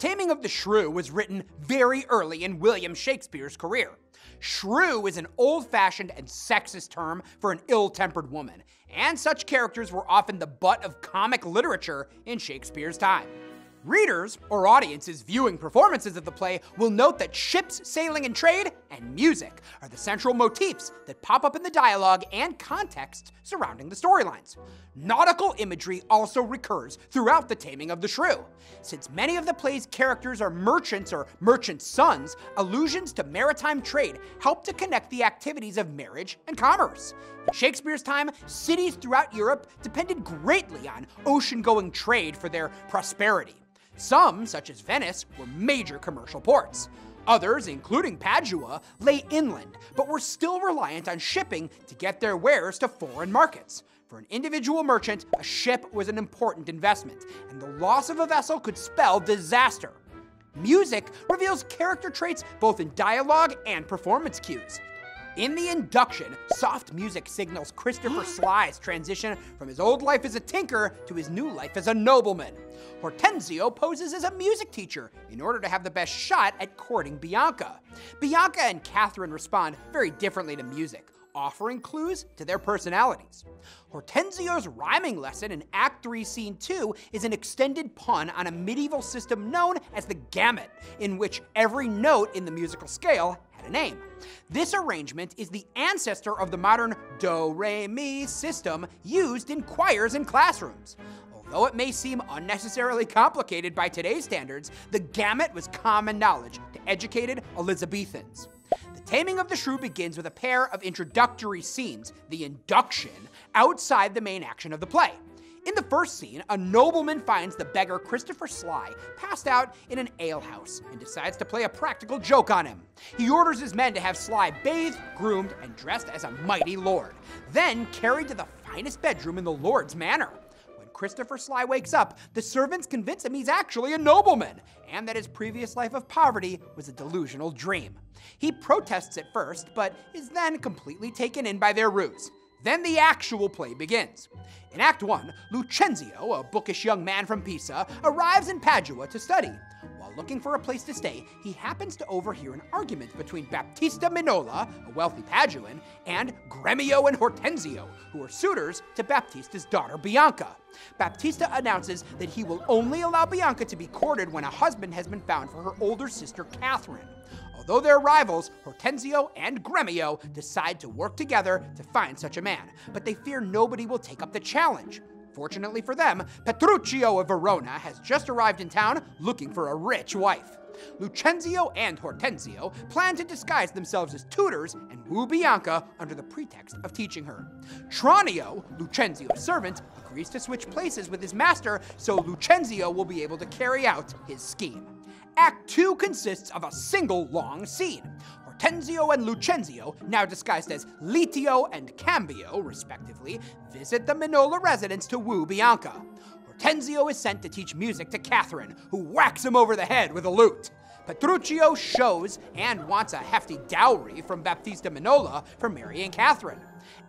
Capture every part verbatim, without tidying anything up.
The Taming of the Shrew was written very early in William Shakespeare's career. Shrew is an old-fashioned and sexist term for an ill-tempered woman, and such characters were often the butt of comic literature in Shakespeare's time. Readers, or audiences viewing performances of the play, will note that ships sailing in trade and music are the central motifs that pop up in the dialogue and context surrounding the storylines. Nautical imagery also recurs throughout The Taming of the Shrew. Since many of the play's characters are merchants or merchant sons, allusions to maritime trade help to connect the activities of marriage and commerce. In Shakespeare's time, cities throughout Europe depended greatly on ocean-going trade for their prosperity. Some, such as Venice, were major commercial ports. Others, including Padua, lay inland, but were still reliant on shipping to get their wares to foreign markets. For an individual merchant, a ship was an important investment, and the loss of a vessel could spell disaster. Music reveals character traits both in dialogue and performance cues. In the induction, soft music signals Christopher Sly's transition from his old life as a tinker to his new life as a nobleman. Hortensio poses as a music teacher in order to have the best shot at courting Bianca. Bianca and Katherine respond very differently to music, offering clues to their personalities. Hortensio's rhyming lesson in Act three, Scene two is an extended pun on a medieval system known as the gamut, in which every note in the musical scale had a name. This arrangement is the ancestor of the modern do, re, mi system used in choirs and classrooms. Although it may seem unnecessarily complicated by today's standards, the gamut was common knowledge to educated Elizabethans. The Taming of the Shrew begins with a pair of introductory scenes, the induction, outside the main action of the play. In the first scene, a nobleman finds the beggar Christopher Sly passed out in an alehouse and decides to play a practical joke on him. He orders his men to have Sly bathed, groomed, and dressed as a mighty lord, then carried to the finest bedroom in the lord's manor. When Christopher Sly wakes up, the servants convince him he's actually a nobleman and that his previous life of poverty was a delusional dream. He protests at first, but is then completely taken in by their ruse. Then the actual play begins. In Act one, Lucentio, a bookish young man from Pisa, arrives in Padua to study. While looking for a place to stay, he happens to overhear an argument between Baptista Minola, a wealthy Paduan, and Gremio and Hortensio, who are suitors to Baptista's daughter Bianca. Baptista announces that he will only allow Bianca to be courted when a husband has been found for her older sister Katherine. Although they're rivals, Hortensio and Gremio decide to work together to find such a man, but they fear nobody will take up the challenge. Fortunately for them, Petruchio of Verona has just arrived in town looking for a rich wife. Lucentio and Hortensio plan to disguise themselves as tutors and woo Bianca under the pretext of teaching her. Tranio, Lucentio's servant, agrees to switch places with his master so Lucentio will be able to carry out his scheme. Act two consists of a single long scene. Hortensio and Lucentio, now disguised as Litio and Cambio, respectively, visit the Minola residence to woo Bianca. Hortensio is sent to teach music to Katherine, who whacks him over the head with a lute. Petruchio shows and wants a hefty dowry from Baptista Minola for marrying Katherine.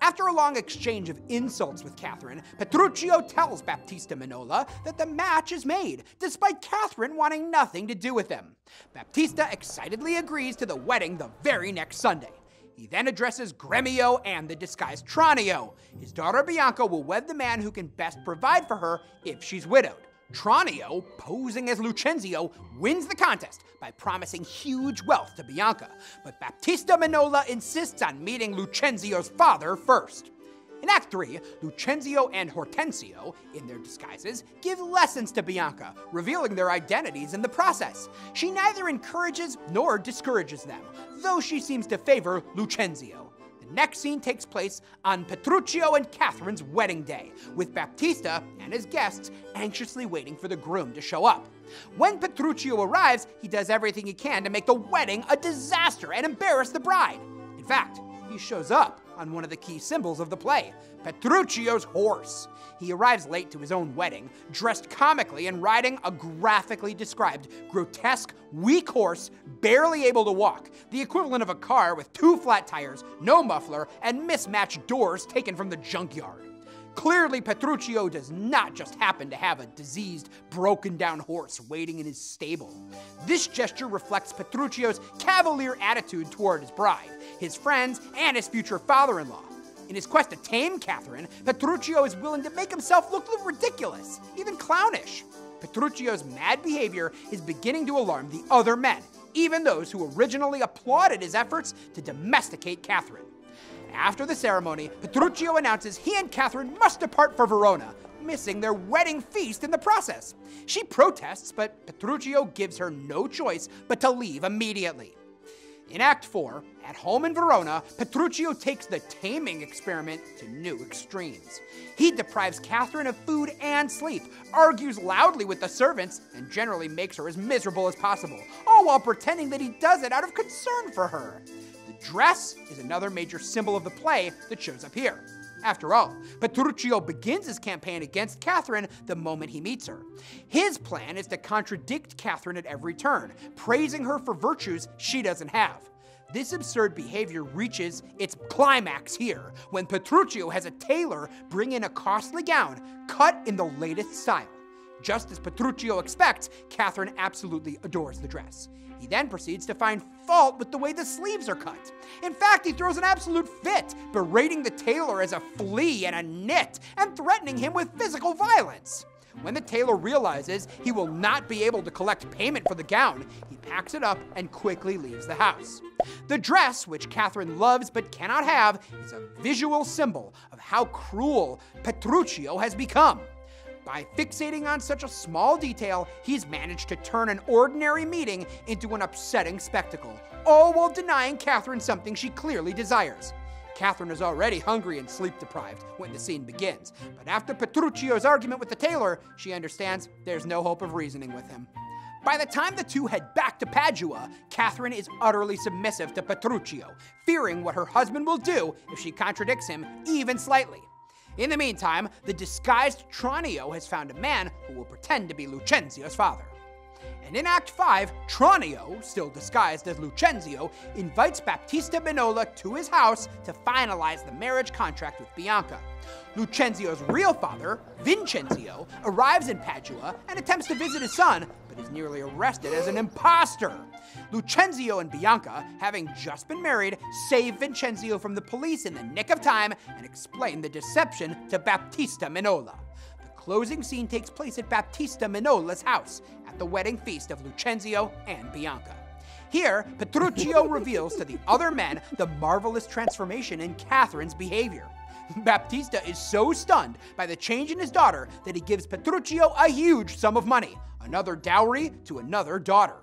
After a long exchange of insults with Katherine, Petruchio tells Baptista Minola that the match is made, despite Katherine wanting nothing to do with them. Baptista excitedly agrees to the wedding the very next Sunday. He then addresses Gremio and the disguised Tranio. His daughter Bianca will wed the man who can best provide for her if she's widowed. Tranio, posing as Lucentio, wins the contest by promising huge wealth to Bianca, but Baptista Minola insists on meeting Lucentio's father first. In Act three, Lucentio and Hortensio, in their disguises, give lessons to Bianca, revealing their identities in the process. She neither encourages nor discourages them, though she seems to favor Lucentio. Next scene takes place on Petruchio and Catherine's wedding day, with Baptista and his guests anxiously waiting for the groom to show up. When Petruchio arrives, he does everything he can to make the wedding a disaster and embarrass the bride. In fact, he shows up on one of the key symbols of the play, Petruchio's horse. He arrives late to his own wedding, dressed comically and riding a graphically described, grotesque, weak horse, barely able to walk, the equivalent of a car with two flat tires, no muffler, and mismatched doors taken from the junkyard. Clearly, Petruchio does not just happen to have a diseased, broken-down horse waiting in his stable. This gesture reflects Petruchio's cavalier attitude toward his bride, his friends, and his future father-in-law. In his quest to tame Katherine, Petruchio is willing to make himself look ridiculous, even clownish. Petruchio's mad behavior is beginning to alarm the other men, even those who originally applauded his efforts to domesticate Katherine. After the ceremony, Petruchio announces he and Katherine must depart for Verona, missing their wedding feast in the process. She protests, but Petruchio gives her no choice but to leave immediately. In Act four, at home in Verona, Petruchio takes the taming experiment to new extremes. He deprives Katherine of food and sleep, argues loudly with the servants, and generally makes her as miserable as possible, all while pretending that he does it out of concern for her. The dress is another major symbol of the play that shows up here. After all, Petruchio begins his campaign against Katherine the moment he meets her. His plan is to contradict Katherine at every turn, praising her for virtues she doesn't have. This absurd behavior reaches its climax here, when Petruchio has a tailor bring in a costly gown cut in the latest style. Just as Petruchio expects, Katherine absolutely adores the dress. He then proceeds to find fault with the way the sleeves are cut. In fact, he throws an absolute fit, berating the tailor as a flea and a nit, and threatening him with physical violence. When the tailor realizes he will not be able to collect payment for the gown, he packs it up and quickly leaves the house. The dress, which Katherine loves but cannot have, is a visual symbol of how cruel Petruchio has become. By fixating on such a small detail, he's managed to turn an ordinary meeting into an upsetting spectacle, all while denying Katherine something she clearly desires. Katherine is already hungry and sleep-deprived when the scene begins, but after Petruchio's argument with the tailor, she understands there's no hope of reasoning with him. By the time the two head back to Padua, Katherine is utterly submissive to Petruchio, fearing what her husband will do if she contradicts him even slightly. In the meantime, the disguised Tranio has found a man who will pretend to be Lucentio's father. And in Act five, Tranio, still disguised as Lucentio, invites Baptista Minola to his house to finalize the marriage contract with Bianca. Lucentio's real father, Vincentio, arrives in Padua and attempts to visit his son, but is nearly arrested as an imposter. Lucentio and Bianca, having just been married, save Vincentio from the police in the nick of time and explain the deception to Baptista Minola. The closing scene takes place at Baptista Minola's house, at the wedding feast of Lucentio and Bianca. Here, Petruchio reveals to the other men the marvelous transformation in Katherine's behavior. Baptista is so stunned by the change in his daughter that he gives Petruchio a huge sum of money, another dowry to another daughter.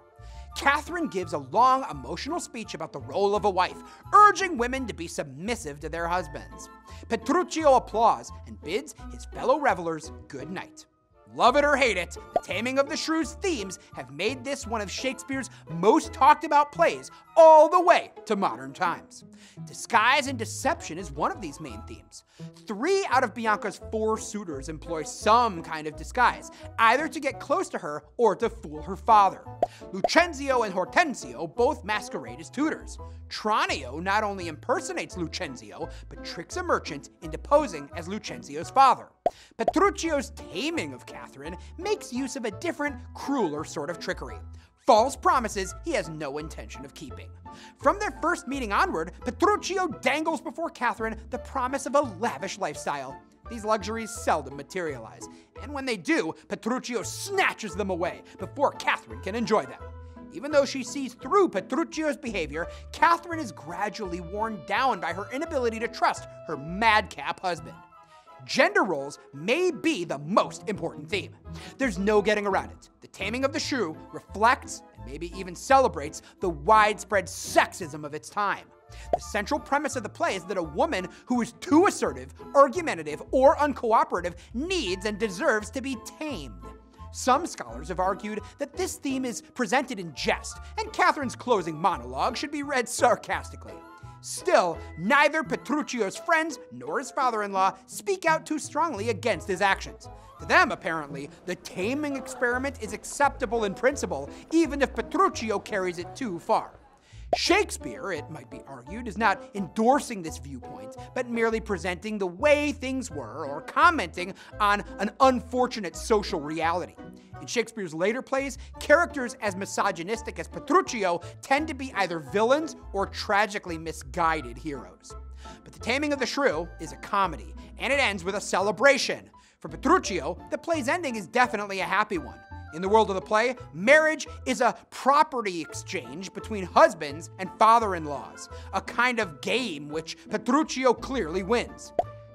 Katherine gives a long, emotional speech about the role of a wife, urging women to be submissive to their husbands. Petruchio applauds and bids his fellow revelers good night. Love it or hate it, The Taming of the Shrew's themes have made this one of Shakespeare's most talked about plays all the way to modern times. Disguise and deception is one of these main themes. Three out of Bianca's four suitors employ some kind of disguise, either to get close to her or to fool her father. Lucentio and Hortensio both masquerade as tutors. Tranio not only impersonates Lucentio, but tricks a merchant into posing as Lucentio's father. Petruchio's taming of Katherine makes use of a different, crueler sort of trickery. False promises he has no intention of keeping. From their first meeting onward, Petruchio dangles before Katherine the promise of a lavish lifestyle. These luxuries seldom materialize, and when they do, Petruchio snatches them away before Katherine can enjoy them. Even though she sees through Petruchio's behavior, Katherine is gradually worn down by her inability to trust her madcap husband. Gender roles may be the most important theme. There's no getting around it. The Taming of the Shrew reflects, and maybe even celebrates, the widespread sexism of its time. The central premise of the play is that a woman who is too assertive, argumentative, or uncooperative needs and deserves to be tamed. Some scholars have argued that this theme is presented in jest, and Katherine's closing monologue should be read sarcastically. Still, neither Petruchio's friends nor his father-in-law speak out too strongly against his actions. To them, apparently, the taming experiment is acceptable in principle, even if Petruchio carries it too far. Shakespeare, it might be argued, is not endorsing this viewpoint, but merely presenting the way things were or commenting on an unfortunate social reality. In Shakespeare's later plays, characters as misogynistic as Petruchio tend to be either villains or tragically misguided heroes. But The Taming of the Shrew is a comedy, and it ends with a celebration. For Petruchio, the play's ending is definitely a happy one. In the world of the play, marriage is a property exchange between husbands and father-in-laws, a kind of game which Petruchio clearly wins.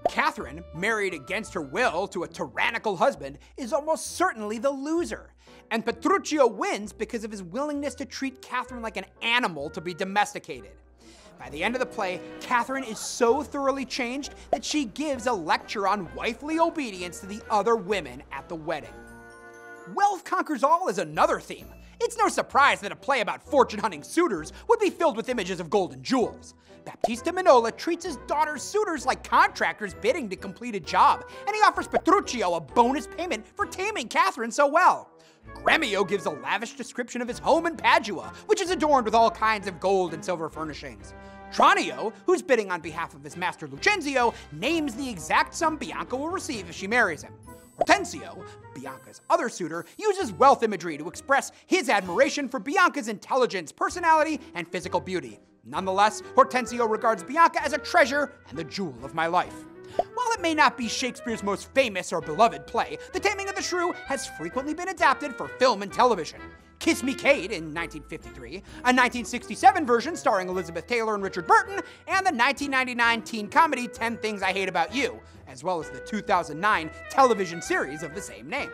Katherine, married against her will to a tyrannical husband, is almost certainly the loser. And Petruchio wins because of his willingness to treat Katherine like an animal to be domesticated. By the end of the play, Katherine is so thoroughly changed that she gives a lecture on wifely obedience to the other women at the wedding. Wealth conquers all is another theme. It's no surprise that a play about fortune-hunting suitors would be filled with images of gold and jewels. Baptista Minola treats his daughter's suitors like contractors bidding to complete a job, and he offers Petruchio a bonus payment for taming Katherine so well. Gremio gives a lavish description of his home in Padua, which is adorned with all kinds of gold and silver furnishings. Tranio, who's bidding on behalf of his master Lucentio, names the exact sum Bianca will receive if she marries him. Hortensio, Bianca's other suitor, uses wealth imagery to express his admiration for Bianca's intelligence, personality, and physical beauty. Nonetheless, Hortensio regards Bianca as a treasure and the jewel of my life. While it may not be Shakespeare's most famous or beloved play, The Taming of the Shrew has frequently been adapted for film and television. Kiss Me Kate in nineteen fifty-three, a nineteen sixty-seven version starring Elizabeth Taylor and Richard Burton, and the nineteen ninety-nine teen comedy Ten Things I Hate About You, as well as the two thousand nine television series of the same name.